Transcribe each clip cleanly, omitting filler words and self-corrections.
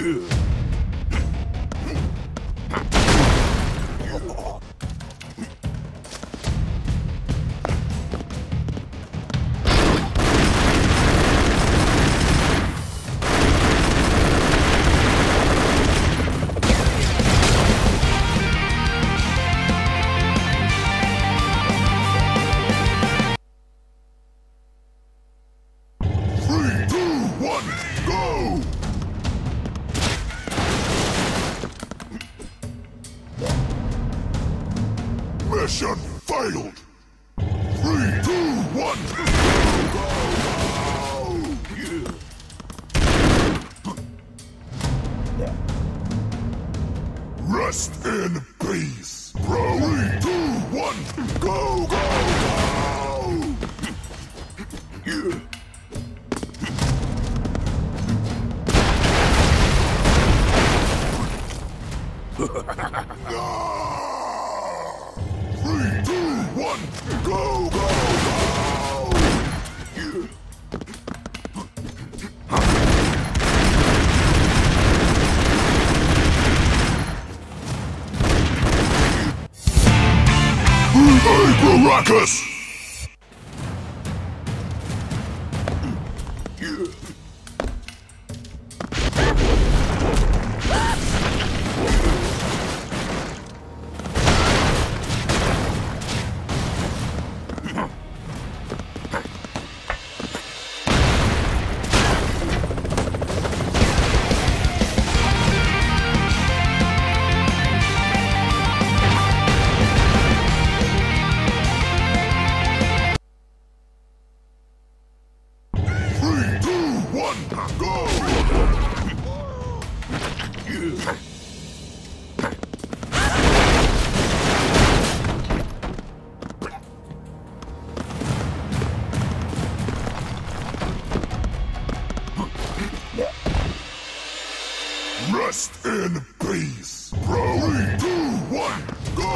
Mission failed! 3, 2, 1, go! Rest in peace, bro! 3, 2, 1, go, go, go! Go, go, go! Hey, Baracus! Rest in peace, bro. 3, 2, 1, go!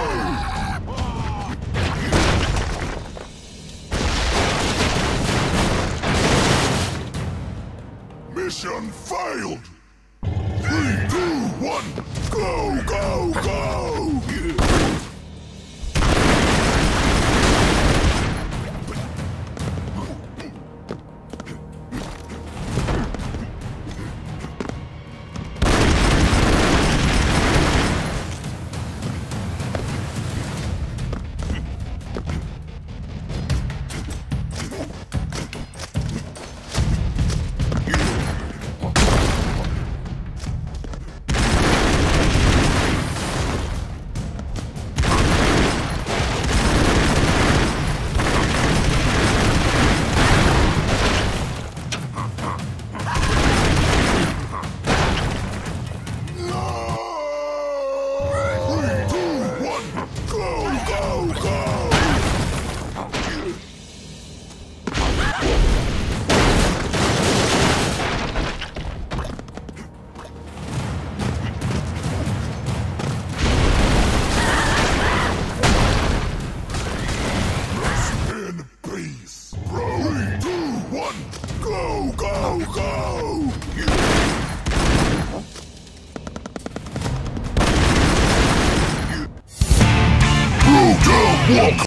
Mission failed! 3, 2, 1, go, go, go! Walk!